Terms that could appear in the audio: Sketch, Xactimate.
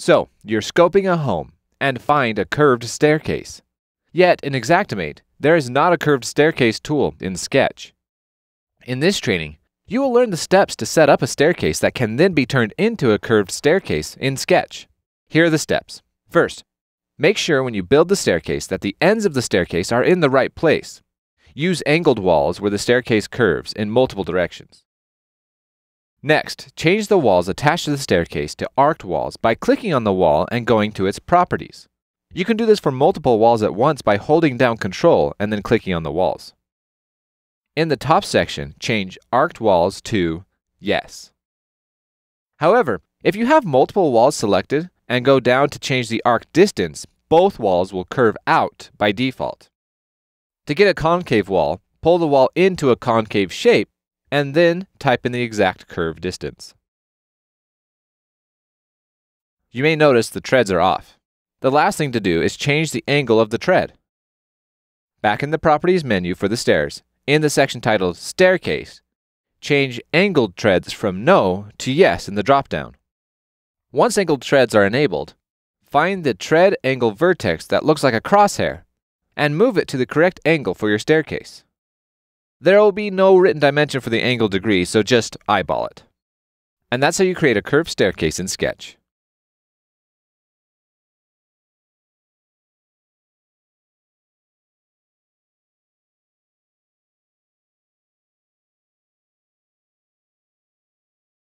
So, you're scoping a home and find a curved staircase. Yet, in Xactimate, there is not a curved staircase tool in Sketch. In this training, you will learn the steps to set up a staircase that can then be turned into a curved staircase in Sketch. Here are the steps. First, make sure when you build the staircase that the ends of the staircase are in the right place. Use angled walls where the staircase curves in multiple directions. Next, change the walls attached to the staircase to arced walls by clicking on the wall and going to its properties. You can do this for multiple walls at once by holding down Control and then clicking on the walls. In the top section, change arced walls to yes. However, if you have multiple walls selected and go down to change the arc distance, both walls will curve out by default. To get a concave wall, pull the wall into a concave shape and then type in the exact curve distance. You may notice the treads are off. The last thing to do is change the angle of the tread. Back in the Properties menu for the stairs, in the section titled Staircase, change Angled Treads from No to Yes in the drop-down. Once angled treads are enabled, find the tread angle vertex that looks like a crosshair and move it to the correct angle for your staircase. There will be no written dimension for the angle degree, so just eyeball it. And that's how you create a curved staircase in Sketch.